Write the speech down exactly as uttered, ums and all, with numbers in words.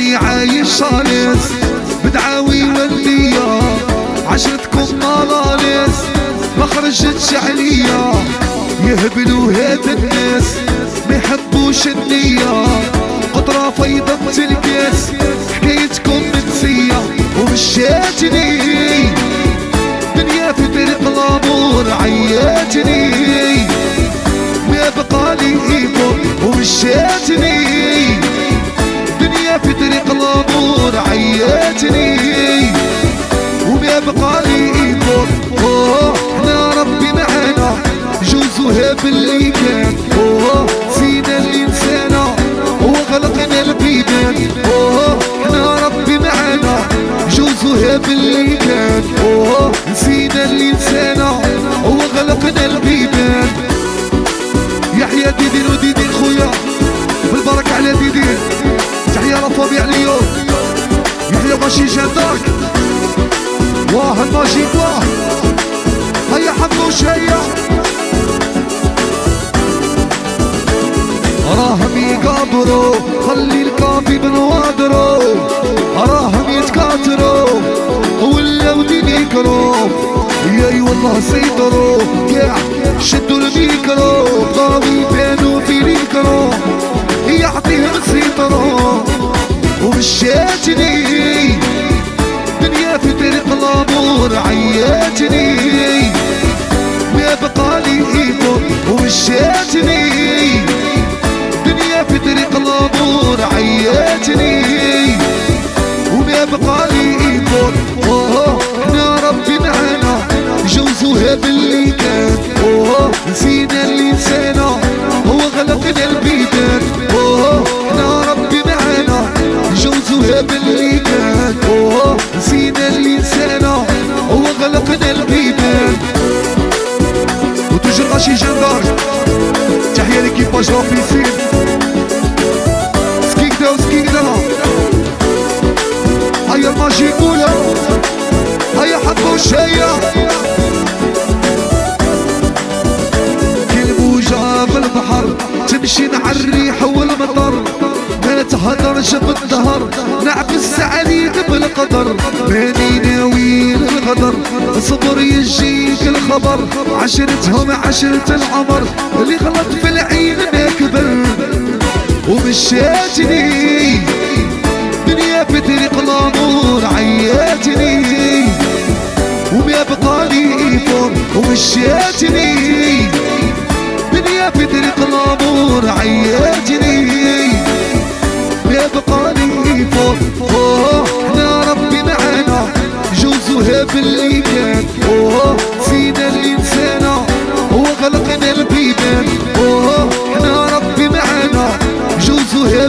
ماني عايش صالص بدعاوي مندية عشرتكم ملالص ما خرجتش عليا يهبلوا هاد الناس ما يحبوش النية قطرة فيضة بتلبس حكايتكم منسية ومشاتني دنيا في طريق الامور عياتني ما بقى لي ايكم ومشاتني دنيا في طريق الامور عياتني وما بقى لي ايكم احنا ربي معانا جوزوها باللي كان سينا اللي نسانا وغلقنا البيبان احنا ربي معانا جوزوها باللي كان سينا اللي نسانا وغلقنا البيبان يا حيا ديدين وديدين خويا بالبركة على ديدين تحيا رفابي عليهم يا حيا ماشي جاتك واه ماشي واه هيا حمو شيا راهم يقابروا خلي الكافي بنوادروا راهم يتكاتروا ولاو دين يكروا يا اي والله سيطروا كاع شدوا الميكرو بقاو يبانوا في الميكرو يعطيهم سيطروا ومشاتني دنيا في طريق الامور عياتني ما بقى لي ايكم ومشاتني دنيا في طريق الامور عياتني وما بقى لي ايكم احنا ربي معانا جوزوها باللي كان نسينا اللي نسانا وغلقنا البيبان احنا ربي معانا جوزوها باللي كان نسينا اللي نسانا وغلقنا البيبان وتجرى شي جندار تحيا ليكيباج لافيسين سكيكدا وسكيكدا هيا الماجي كولا هيا حبو الشاية كالموجة في البحر تمشي مع الريح والمطر ما تهدرش بالظهر نعكس عليك بالقدر ماني ناوي للغدر صبر يجيك الخبر عشرتهم عشرة العمر اللي غلط في العين ما كبر ومشاتني دنيا في طريق الامور عياتني وما بقى لي ايفون ومشاتني دنيا في طريق الامور عياتني ما بقى لي ايفون احنا ربي معانا جوزوها باللي كان سينا اللي نسانا وغلقنا البيبان احنا ربي معانا جوزوها